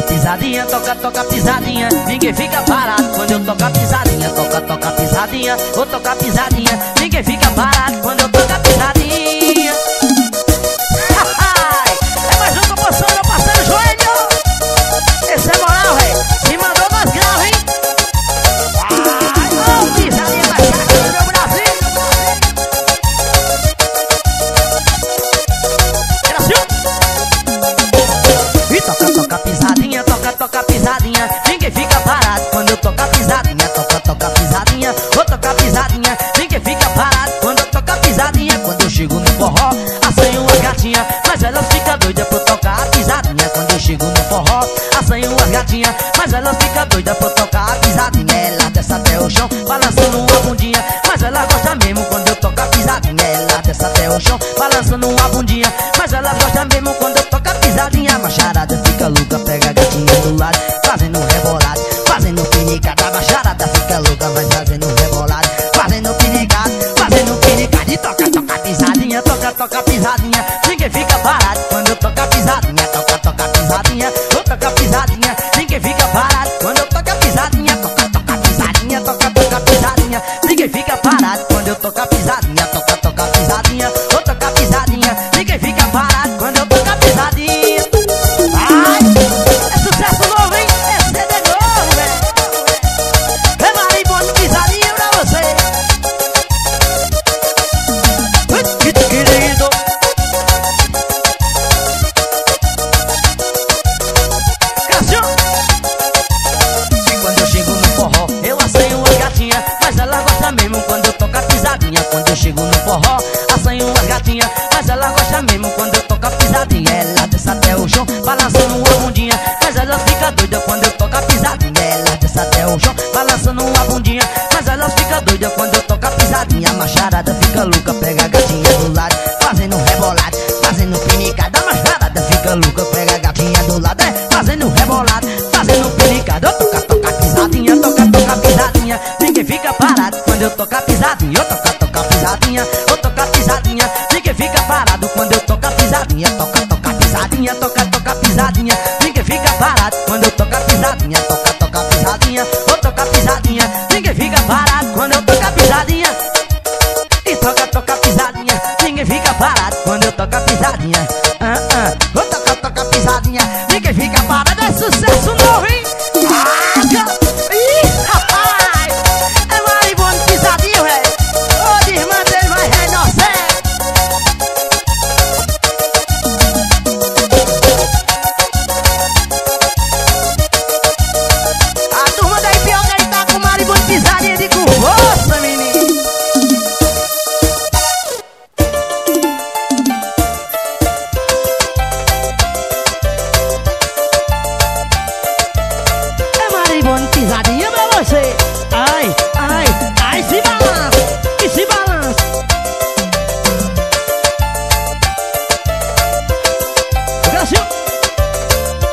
toca pisadinha, toca, toca pisadinha. Ninguém fica parado quando eu toco a pisadinha. Toca, toca pisadinha, vou tocar pisadinha. Ninguém fica parado quando eu toco a pisadinha. É mais uma moção, meu parceiro Joelho. Esse é moral, rei. Se mandou mais grave, hein? Ai, ô, pisadinha da chata do meu Brasil. Era assim? E toca, toca pisadinha, toca, toca pisadinha. Ninguém fica parado quando eu toco a pisadinha. Toca, toca pisadinha, vou tocar pisadinha. Ninguém fica parado quando eu toco a pisadinha. Quando eu chego no forró, assanho umas gatinhas, mas elas ficam doidas pra eu tocar a pisadinha. Quando eu chego no forró, assanho umas gatinhas, mas elas ficam doidas pra eu tocar a pisadinha. Ela desce até o chão, balançando uma bundinha, mas ela gosta mesmo quando eu toco a pisadinha. Ela desce até o chão, balançando uma bundinha, mas ela gosta mesmo quando eu toco a pisadinha. Macharada fica louca, pega a gatinha do lado, fazendo um rebolado, fazendo pinicada. Macharada fica louca, vai fazendo um rebolado, fazendo pinicada, fazendo pinicada. E toca, toca pisadinha, toca, toca pisadinha. Ninguém fica parado quando eu toco a pisadinha. Toca, toca pisadinha, vou tocar pisadinha. Ninguém fica parado quando eu toco a pisadinha. Toca, toca pisadinha, toca, toca pisadinha. Ninguém fica parado quando eu toco a pisadinha. Toca, toca pisadinha, vou tocar pisadinha. Ninguém fica parado quando eu toco a pisadinha. Ai, é sucesso novo, hein? É CD novo, velho. É marimbona pisadinha pra você. Que querido. Capuccio. E quando eu chego no forró, eu assanho umas gatinhas, mas ela gosta mesmo quando eu toco a pisadinha. Quando eu chego no forró, assanho umas gatinhas, mas ela gosta mesmo quando eu toco a pisadinha. Ela desce até o chão, balançando uma bundinha, mas ela fica doida quando eu toco a pisadinha. Ela desce até o chão, balançando uma bundinha, mas ela fica doida quando eu toco a pisadinha. Macharada fica louca, pega a gatinha do lado, fazendo rebolado, fazendo pinicada. Macharada fica louca, pega a gatinha do lado, fazendo rebolado, fazendo pinicada. Toca, toca pisadinha, toca, toca pisadinha. Ninguém fica parado quando eu toco a pisadinha. Toca, toca pisadinha, vou tocar pisadinha. Ninguém fica parado quando eu toco a pisadinha. Toca, toca pisadinha, toca, toca pisadinha. Ninguém fica parado quando eu toco a pisadinha. Toca, toca pisadinha, vou tocar pisadinha. Ninguém fica parado quando eu toco a pisadinha. E toca, toca pisadinha. Ninguém fica parado quando eu toco a pisadinha. Vou tocar, toca pisadinha. Ninguém fica parado, é sucesso novo, hein? Pisadinha pra você. Ai, ai, ai, se balança, e se balança. Brasil,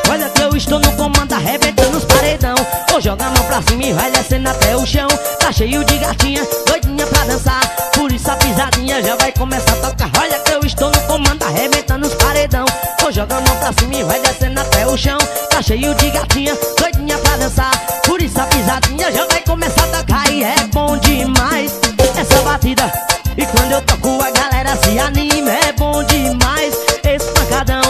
olha que eu estou no comando, arrebentando os paredão. Vou jogar a mão pra cima e vai descendo até o chão. Tá cheio de gatinha, doidinha pra dançar, por isso a pisadinha já vai começar a tocar. Olha que eu estou no comando, arrebentando os paredão. Vou jogar a mão pra cima e vai descendo até o chão. Tá cheio de gatinha, doidinha pra dançar, por isso a pisadinha já vai começar a tocar. E é bom demais essa batida, e quando eu toco a galera se anima. É bom demais esse pancadão,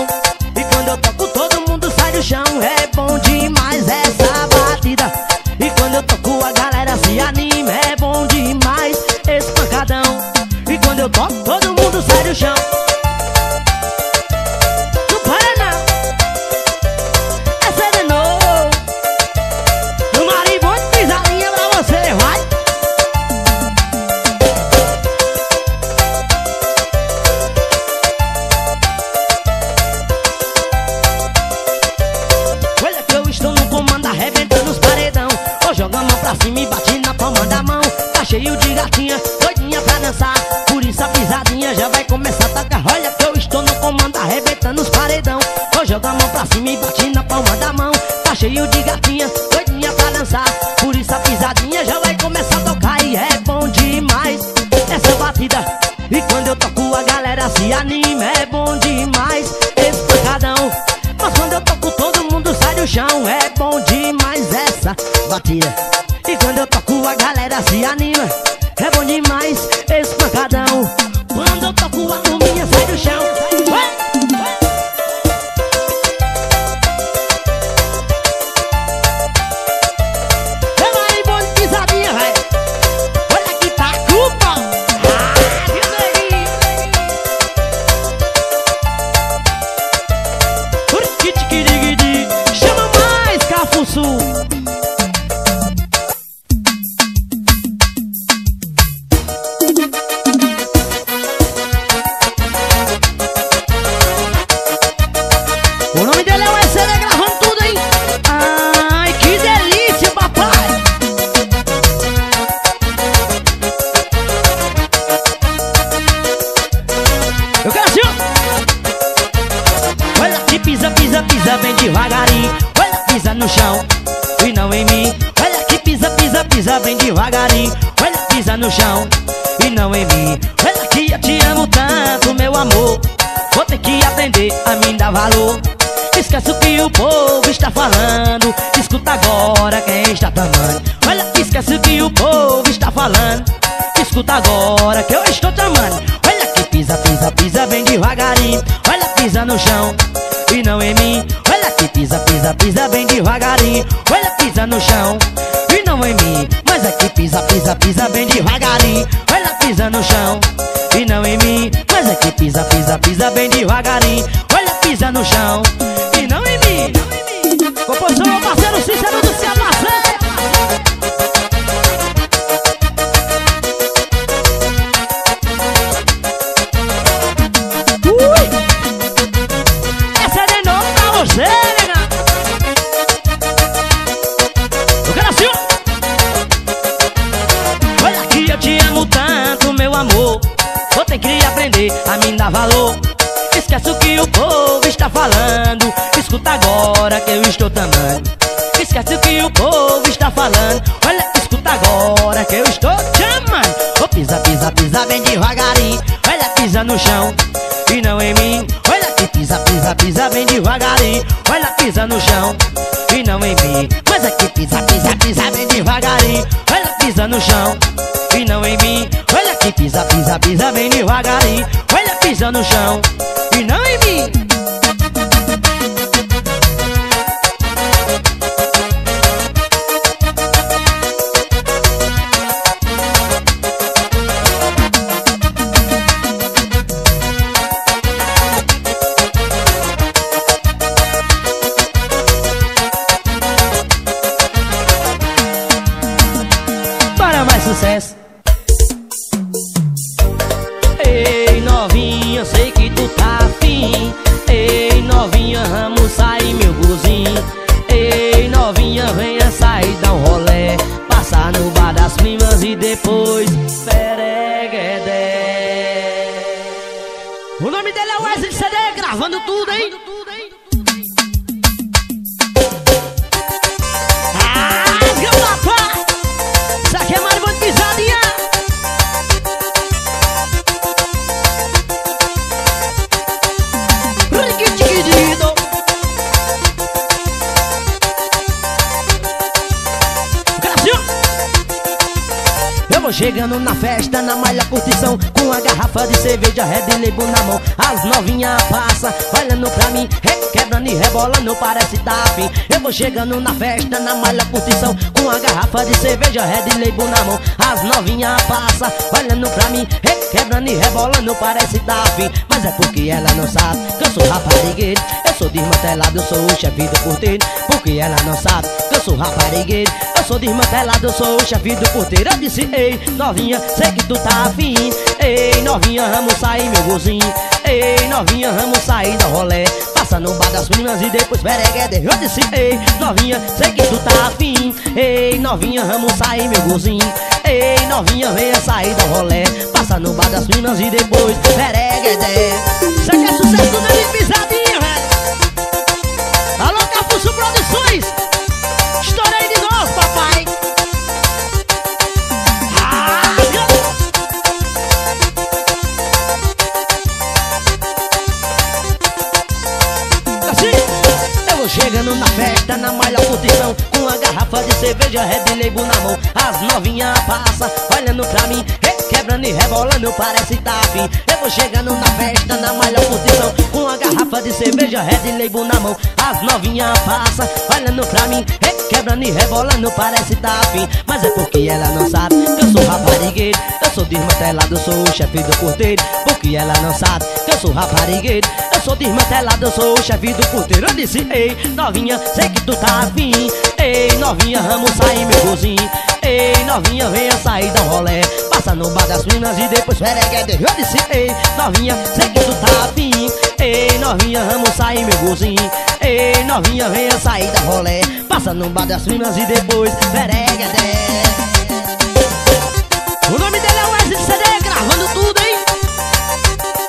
e quando eu toco todo mundo sai do chão. É bom demais essa batida, e quando eu toco a galera se anima. É bom demais esse pancadão, e quando eu toco todo mundo sai do chão. Me bate na palma da mão, tá cheio de gatinha, doidinha pra dançar, por isso a pisadinha já vai começar a tocar. Olha que eu estou no comando, arrebentando os paredão. Vou jogar a mão pra cima e bate na palma da mão, tá cheio de gatinha, doidinha pra dançar, por isso a pisadinha já vai começar a tocar. E é bom demais essa batida, e quando eu toco a galera se anima. É bom demais esse pancadão, mas quando eu toco todo mundo sai do chão. O nome dele é o Ecele, gravando tudo, hein? Ai, que delícia, papai! Eu quero assim, ó! Olha, que pisa, pisa, pisa bem devagarinho. Olha, pisa no chão e não em mim. Olha, que pisa, pisa, pisa bem devagarinho. Olha, pisa no chão e não em mim. Olha que eu te amo tanto, meu amor. Vou ter que aprender a me dar valor. Esquece o que o povo está falando, escuta agora quem está tramando. Olha, esquece o que o povo está falando, escuta agora que eu estou tramando. Olha que pisa, pisa, pisa bem devagarinho. Olha, pisa no chão e não em mim. Olha que pisa, pisa, pisa bem devagarinho. Olha, pisa no chão e não em mim. Mas é que pisa, pisa, pisa bem devagarinho. Olha, pisa no chão e não em mim. Mas é que pisa, pisa, pisa bem devagarinho. Olha, pisa no chão e não em mim. Composição, meu parceiro Cícero do Céu Marcelo. Essa é de novo pra você, nega. Eu quero assim, ó. Olha que eu te amo tanto, meu amor. Vou ter que aprender a me dar valor. Esquece o que o povo está falando, escuta agora que eu estou tramando. Esquece o que o povo está falando, olha, escuta agora que eu estou chamando. Oh, pisa, pisa, pisa bem devagarinho. Olha, pisa no chão e não em mim. Olha que pisa, pisa, pisa bem devagarinho. Olha, pisa no chão e não em mim. Mas é que pisa, pisa, pisa bem devagarinho. Olha, pisa no chão e não em mim. Olha que pisa, pisa, pisa bem devagarinho. Olha, pisa no chão e não em mim. Para mais sucesso. Ei, novinha, sei que tu tá afim. Ei, novinha, vamos sair, meu guruzinho. Ei, novinha, venha sair, dar um rolé. Passar no bar das primas e depois pereguedé. O nome dele é Wesley CD, gravando tudo, hein? Ah, rapaz! Isso aqui é Margot Pisadinha. Chegando na festa, na malha curtição, com a garrafa de cerveja Red Label na mão. As novinhas passam, olhando pra mim, requebrando e rebolando, parece tá afim. Eu vou chegando na festa, na malha curtição, com a garrafa de cerveja Red Label na mão. As novinhas passam, olhando pra mim, requebrando e rebolando, parece tá afim. Mas é porque ela não sabe que eu sou raparigueiro. Eu sou desmantelado, eu sou o chefe do porteiro. Porque ela não sabe que eu sou raparigueiro. Eu sou desmantelado, eu sou o chefe do porteiro. Eu disse, ei, novinha, sei que tu tá afim. Ei, novinha, vamos sair, meu gozinho. Ei, novinha, vamos sair da rolé. Passa no bar das primas e depois pereguedé. Eu disse, ei, novinha, sei que tu tá afim. Ei, novinha, vamos sair, meu gozinho. Ei, novinha, venha sair da rolé. Passa no bar das primas e depois pereguedé. Isso aqui é sucesso do Nani Pisadinha, velho. Alô, Capuccio Produções. Estourei de novo, papai. Chegando na festa, na malha curtição, com a garrafa de cerveja Red Label na mão. As novinhas passam, olhando pra mim, requebrando e rebolando, parece tá afim. Eu vou chegando na festa, na malha curtição, com a garrafa de cerveja Red Label na mão. As novinhas passam, olhando pra mim, requebrando e rebolando, parece tá afim. Mas é porque ela não sabe que eu sou raparigueiro. Eu sou desmantelado, eu sou o chefe do porteiro. Porque ela não sabe que eu sou raparigueiro. Eu sou desmantelado, eu sou o chefe do porteiro. Eu disse, ei, novinha, sei que tu tá afim. Ei, novinha, vamos sair, meu gozinho. Ei, novinha, venha sair, dá um rolé. passa no bar das minas e depois fereguete. Eu disse, ei, novinha, sei que tu tá afim. Ei, novinha, vamos sair, meu golzinho. Ei, novinha, venha sair da rolé. Passa no bar das minas e depois fereguete. O nome dele é o SCD, gravando tudo, hein? Ah,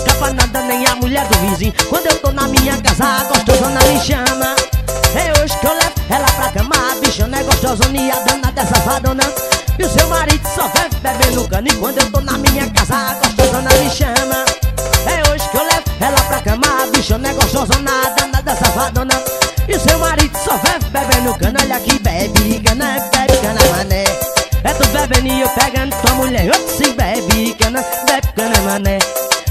escapa nada, nem a mulher do vizinho. Quando eu tô na minha casa, a gostosona me chama. É hoje que eu levo ela pra cama. A bichona é gostosona e a danada é safadona. E o seu marido só bebe bebendo cana. E quando eu tô na minha casa, a gostosona me chama. É hoje que eu levo ela pra cama. A bichona é gostosona, a danada é safadona. E o seu marido só bebe bebendo cana. Olha que bebe cana, mané. É tu bebendo e eu pegando tua mulher. Outro sim, bebe cana, mané.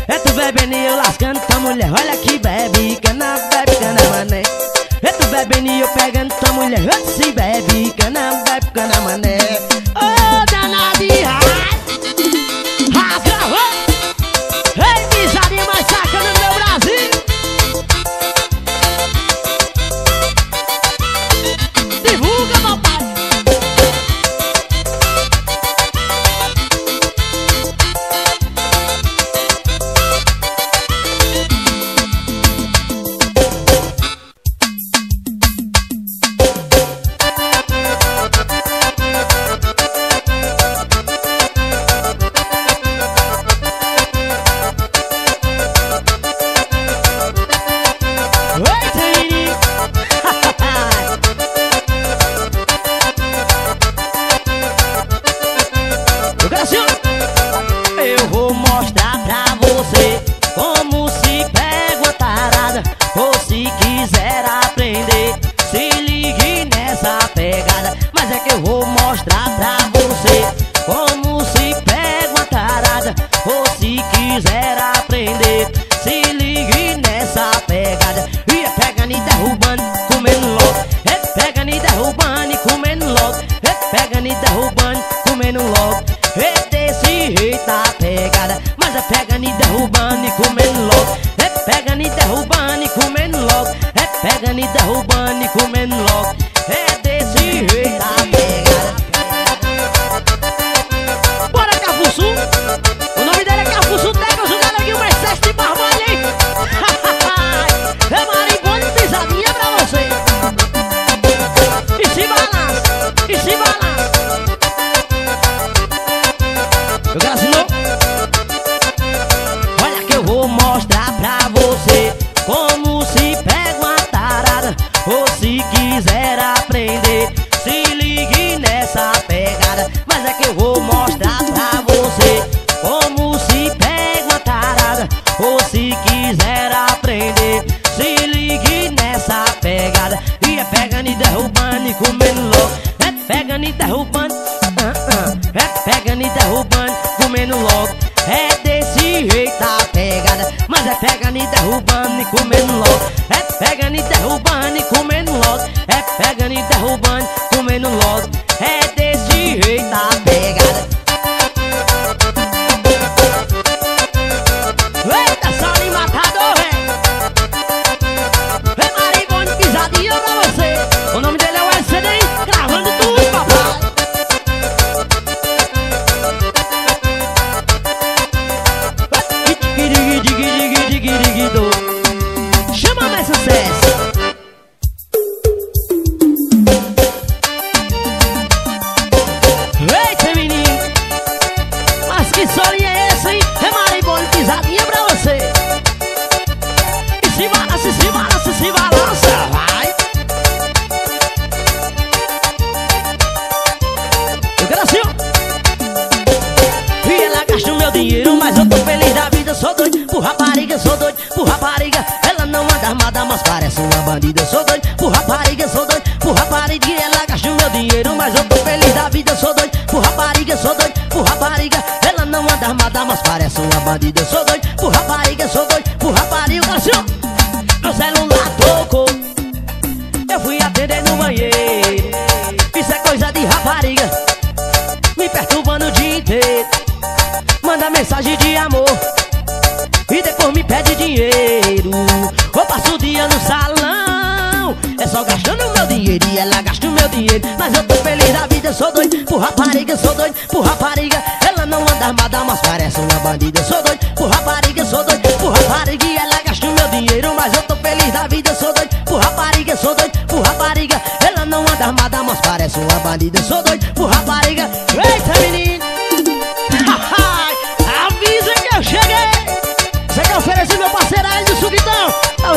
É tu bebendo e eu lascando tua mulher. Olha que bebe cana, mané. É tu bebendo e eu pegando tua mulher. Outro sim, bebe cana, mané. Ô, danadinha, rasga, ô. Ei, pisadinha mais saca no meu Brasil. Divulga, meu pai.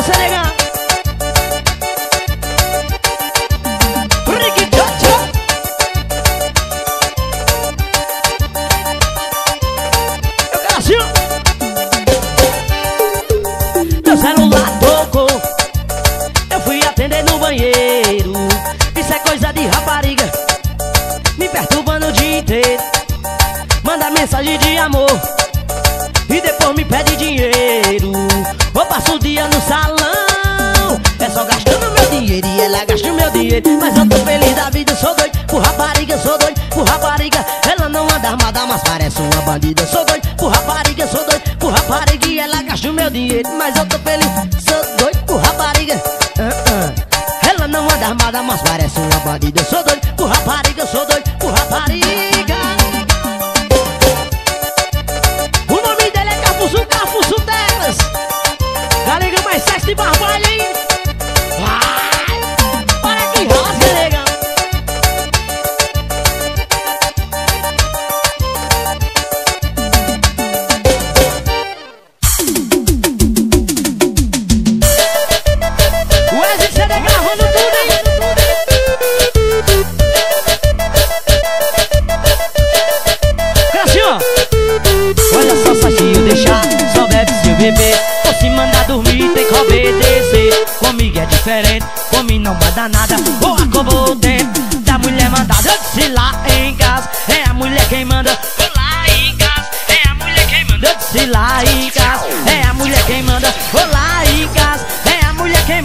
você negar. Meu celular tocou, eu fui atender no banheiro. Isso é coisa de rapariga, me perturbando o dia inteiro. Manda mensagem de amor e depois me pede dinheiro. Eu passo o dia no salão, é só gastando meu dinheiro e ela gasta o meu dinheiro. Mas eu tô feliz da vida, eu sou doido por rapariga, eu sou doido por rapariga. Ela não anda armada, mas parece uma bandida. Eu sou doido por rapariga, eu sou doido por rapariga. E ela gasta o meu dinheiro, mas eu tô feliz, sou doido por rapariga. Ela não anda armada, mas parece uma bandida. Eu sou doido por rapariga, eu sou doido por rapariga. Galega mais sexta e barbalha, hein? Vai! Para que rosa, galega! O SCD gravando tudo, hein? Cassião! Olha só, Sachinho, deixar, só bebe se eu beber. Se mandar dormir tem que obedecer. Comigo é diferente, comigo não manda nada. Ou acabou o tempo da mulher mandada. Eu disse lá em casa, é a mulher quem manda. Ou lá em casa, é a mulher quem manda. Eu disse lá em casa, é a mulher quem manda. Ou lá em casa, é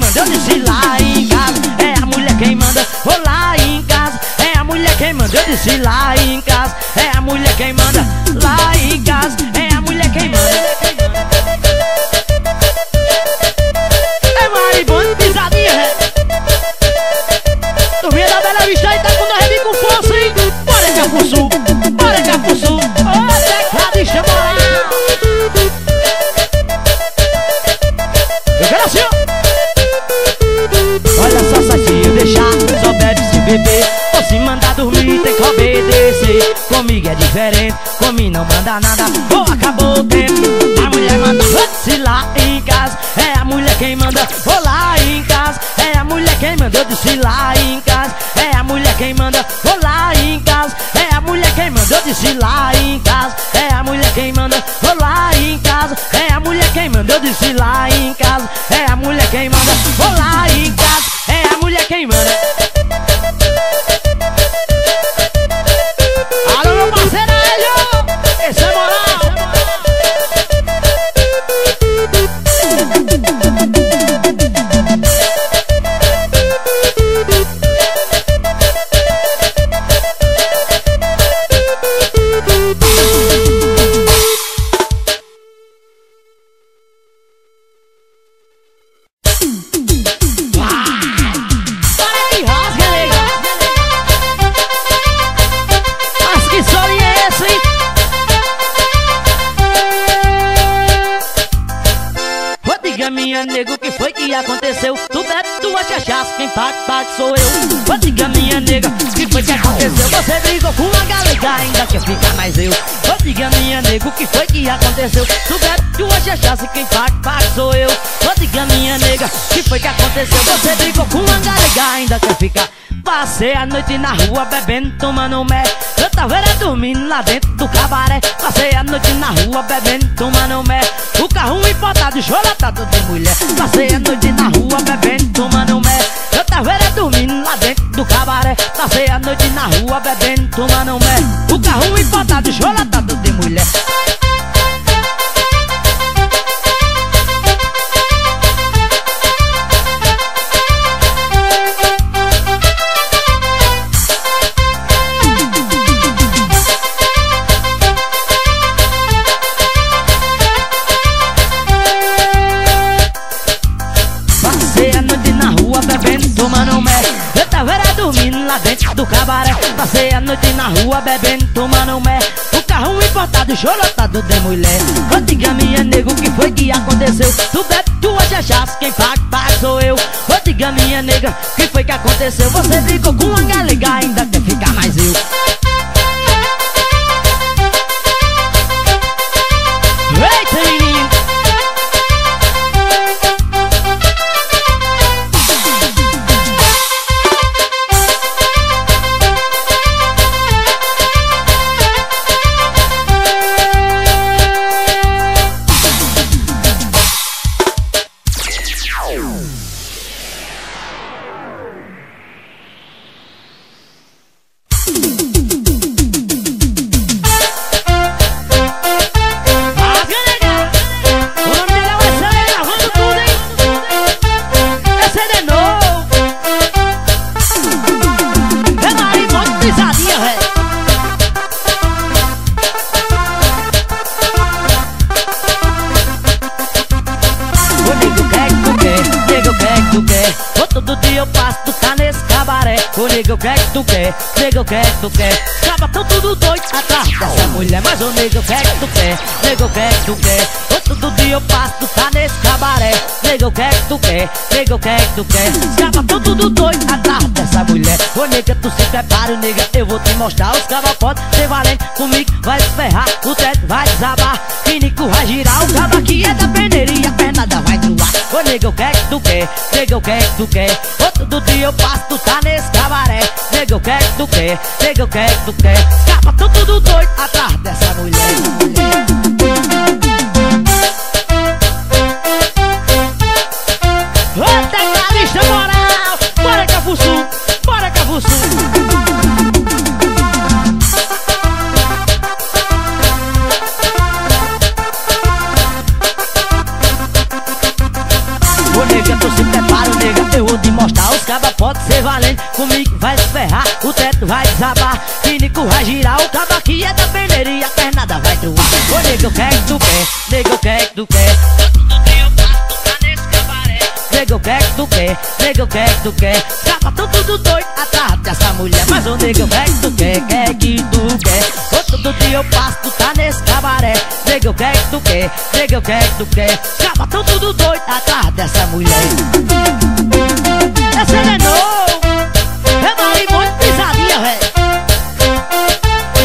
a mulher quem manda. Eu disse lá em casa, é a mulher quem manda. Ou lá em casa, é a mulher quem manda. Eu disse lá em casa, é a mulher quem manda. Lá em casa, é a mulher quem manda. Bora Capuccio, ô teclado e chama lá. Eu quero assim, ó. Olha só, Sachinho, deixar, só bebe se beber. Ou se mandar dormir tem que obedecer. Comigo é diferente, comigo não manda nada. Ou acabou o tempo, a mulher manda. Se lá em casa, é a mulher quem manda. Ou lá em casa, é a mulher quem manda. Eu disse lá em casa, é a mulher quem manda. Ou lá em casa, é a mulher quem manda. Eu disse lá em casa, é a mulher quem manda. Ou lá em casa, é a mulher quem manda. Eu disse lá em casa, é a mulher quem manda. Ou lá em casa, é a mulher quem manda. Alô, meu parceiro, Hélio, esse é moral. Quem bate, bate sou eu. Pô, diga minha nega, que foi que aconteceu? Você brigou com uma galega, ainda quer ficar mais eu. Pô, diga minha nega, que foi que aconteceu? Tu bebe, tu hoje achasse, quem bate, bate sou eu. Pô, diga minha nega, que foi que aconteceu? Você brigou com uma galega, ainda quer ficar. Passei a noite na rua, bebendo, tomando mé. Eu tava era dormindo lá dentro do cabaré. Passei a noite na rua, bebendo, tomando mé. O carro importado, choratado de mulher. Passei a noite na rua, bebendo, tomando mé. Eu tava era dormindo lá dentro do cabaré. Passei a noite na rua, bebendo, tomando mé. O carro importado, choratado de mulher. Do cabaré, passei a noite na rua bebendo, tomando mé. O carro importado, chorotado de mulher. Ô, diga minha nego, que foi que aconteceu? Tu bebe, tu hoje achas, quem paga sou eu. Ô, diga minha nega, que foi que aconteceu? Você brigou com uma galega, ainda quer ficar mais eu. Eita, menino! Todo dia eu passo, tu tá nesse cabaré. Ô nega, o que é que tu quer? Nega, o que é que tu quer? Acaba tão tudo doido atrás dessa mulher. Mas ô nega, o que é que tu quer? Nega, o que é que tu quer? Todo dia eu passo, tu tá nesse cabaré. Nega, o que é que tu quer? Nega, o que é que tu quer? Acaba tão tudo doido atrás dessa mulher. Ô nega, tu se prepara, nega, eu vou te mostrar. Os cabas podem ser valente, comigo vai se ferrar. O teto vai desabar, finico vai girar. O caba que é da peneira e a pernada vai troar. Ô nega, o que é que tu quer? Nega, o que é que tu quer? Todo dia eu passo, tu tá nesse cabaré. Nega, o que é que tu quer? Nega, o que é que tu quer? Acaba tão tudo doido atrás dessa mulher. Tecladista moral, bora Capuccio, bora Capuccio. Ô nega, tu se prepara, nega, eu vou te mostrar. Os cabas podem ser valente, comigo vai se ferrar. O teto vai desabar, finico vai girar. O caba que é da peneira e a pernada vai troar. Ô nega, o que é que tu quer? Nega, o que é que tu quer? Nega, o que é que tu quer? Nega, o que é que tu quer? Acaba tão tudo doido atrás dessa mulher. Mas ô nega, o que é que tu quer? O que é que tu quer? Todo dia eu passo, tu tá nesse cabaré. Nega, o que é que tu quer? Nega, o que é que tu quer? Acaba tão tudo doido atrás dessa mulher. Essa é novo, eu dali muito pisadinha, véi.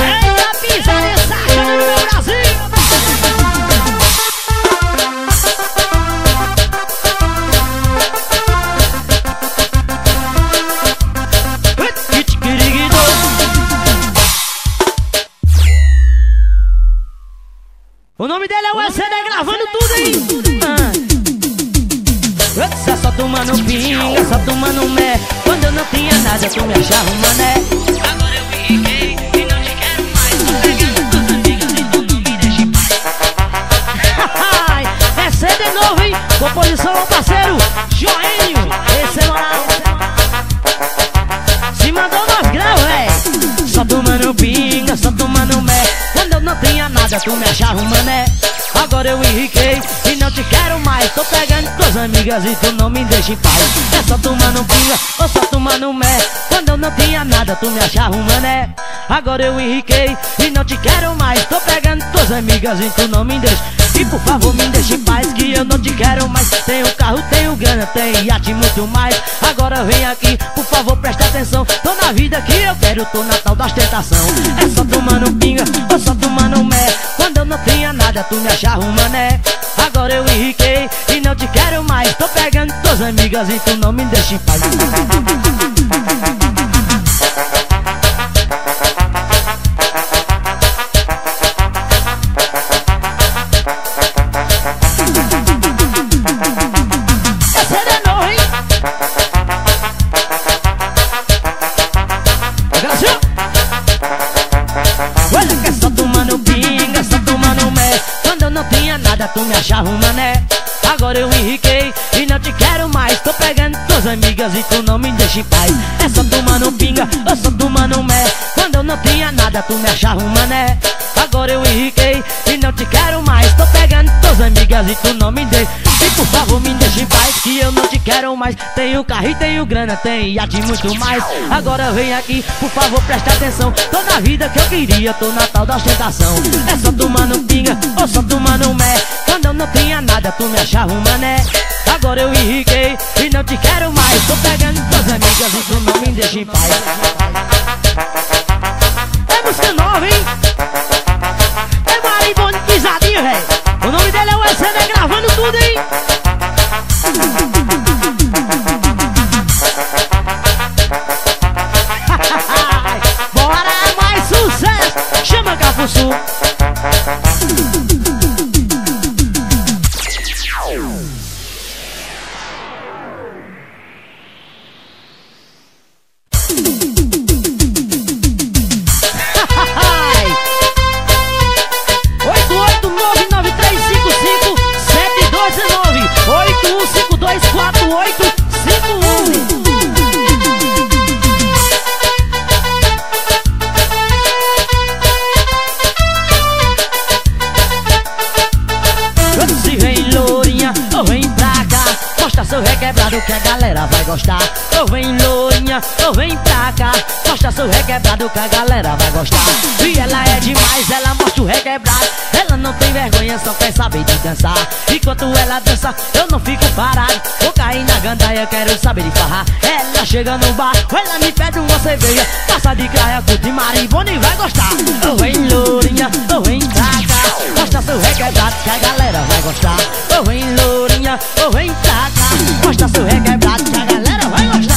Eita pisadinha, saca no meu Brasil. O nome dele é o ECD, gravando tudo, hein? Eu só tomando pinga, só tomando mé. Quando eu não tinha nada, tu me achava um mané. Agora eu me enriquei e não te quero mais. Tô pegando tuas amigas e tu não me deixa em paz. ECD novo, hein? Composição ao parceiro Joinho, esse é moral. Se mandou umas graves, véi. Só tomando pinga, só tomando mé. Quando eu não tinha nada, tu me achava um mané. Agora eu enriquei e não te quero mais. Tô pegando tuas amigas e tu não me deixa em paz. É só tomando pinga ou só tomando mé. Quando eu não tinha nada, tu me achava um mané. Agora eu enriquei e não te quero mais. Tô pegando tuas amigas e tu não me deixa. E por favor me deixa em paz, que eu não te quero mais. Tenho carro, tenho grana, tenho iate e muito mais. Agora vem aqui, por favor presta atenção. Tô na vida que eu quero, tô na tal da ostentação. É só tomando pinga ou só tomando mé. Quando eu não tinha nada, tu me achava um mané. Agora eu enriquei e não te quero mais. Tô pegando tuas amigas e tu não me deixa em paz. Tu me achava um mané. Agora eu enriquei e não te quero mais. Tô pegando tuas amigas e tu não me deixa em paz. É só tomando pinga ou só tomando mé. Quando eu não tinha nada, tu me achava um mané. Agora eu enriquei e não te quero mais. Tô pegando tuas amigas e tu não me deixa. E por favor me deixa em paz, que eu não te quero mais. Tenho carro e tenho grana, tenho iate e muito mais. Agora vem aqui, por favor presta atenção. Tô na vida que eu queria, tô na tal da ostentação. É só tomando pinga ou só tomando mé. Quando eu não tinha nada, tu me achava um mané. Agora eu enriquei e não te quero mais. Tô pegando tuas amigas e tu não me deixa em paz. É música nova, hein? É maribondo pisadinha, velho. O nome dele é o ECD, gravando tudo, hein? Bora, mais sucesso! Chama Capuccio. quebrado que a galera vai gostar. Ou vem lourinha, ou vem pra cá, mostra seu requebrado que a galera vai gostar. E ela é demais, ela mostra o requebrado, ela não tem vergonha, só quer saber de dançar. Enquanto ela dança, eu não fico parado, vou cair na gandaia, quero saber de farrar. Ela chega no bar, ela me pede uma cerveja, passa de graia, curte marimbona e vai gostar. Ou vem lourinha, ou vem pra cá, mostra seu requebrado que a galera vai gostar. Ou vem lourinha, ou vem pra cá, mostra seu requebrado que a galera vai gostar.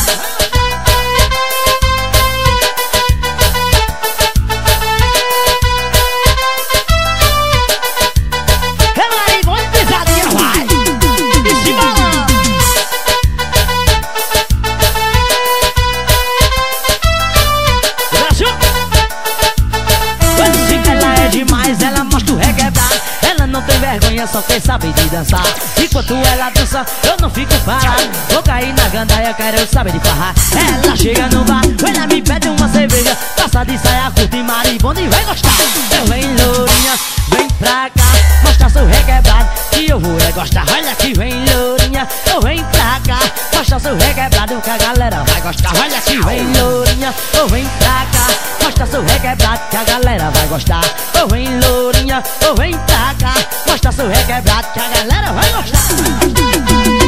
Só quer saber de dançar. Enquanto ela dança, eu não fico parado, vou cair na gandaia, quero saber de farrar. Ela chega no bar, ela me pede uma cerveja, passa de saia, curte marimbona e vai gostar. Eu vem lourinha, vem pra cá, mostra seu requebrado que eu vou é gostar. Olha que vem lourinha, eu vem pra cá, mostra seu requebrado que a galera vai gostar. Olha que vem lourinha, eu vem pra cá, mostra seu requebrado que a galera vai gostar. Eu vem lourinha, eu vem pra cá, mostra seu requebrado que a galera vai gostar.